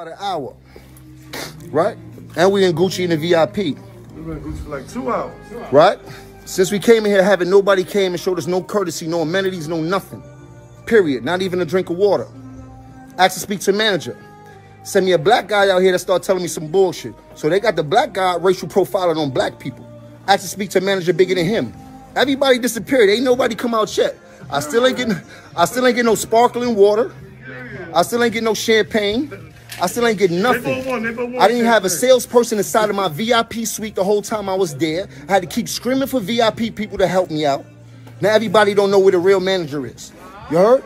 About an hour, right? And we in Gucci in the VIP. We've been in Gucci for like 2 hours. Right? Since we came in here, haven't nobody came and showed us no courtesy, no amenities, no nothing. Period. Not even a drink of water. Asked to speak to a manager. Send me a black guy out here to start telling me some bullshit. So they got the black guy racial profiling on black people. Asked to speak to a manager bigger than him. Everybody disappeared. Ain't nobody come out yet. I still ain't getting no sparkling water. I still ain't getting no champagne. I still ain't getting nothing. I didn't have a salesperson inside of my VIP suite the whole time I was there. I had to keep screaming for VIP people to help me out. Now everybody don't know where the real manager is. You heard?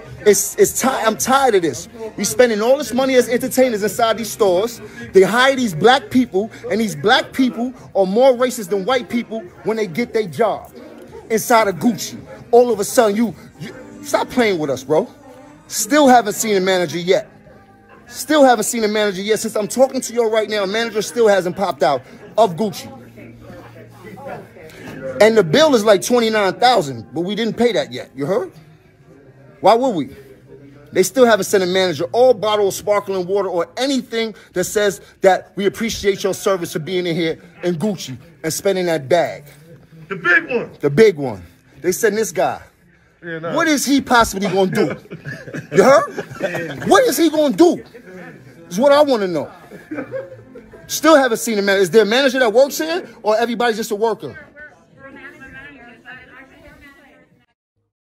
I'm tired of this. We spending all this money as entertainers inside these stores. They hire these black people, and these black people are more racist than white people when they get their job inside of Gucci. All of a sudden, you stop playing with us, bro. Still haven't seen a manager yet. Still haven't seen a manager yet. Since I'm talking to you right now, a manager still hasn't popped out of Gucci. And the bill is like $29,000, but we didn't pay that yet. You heard? Why would we? They still haven't sent a manager or bottle of sparkling water or anything that says that we appreciate your service for being in here in Gucci and spending that bag. The big one. The big one. They sent this guy. Yeah, nah. What is he possibly going to do? You heard? Yeah. What is he going to do? Is what I want to know. Still haven't seen a manager. Is there a manager that works here or everybody's just a worker?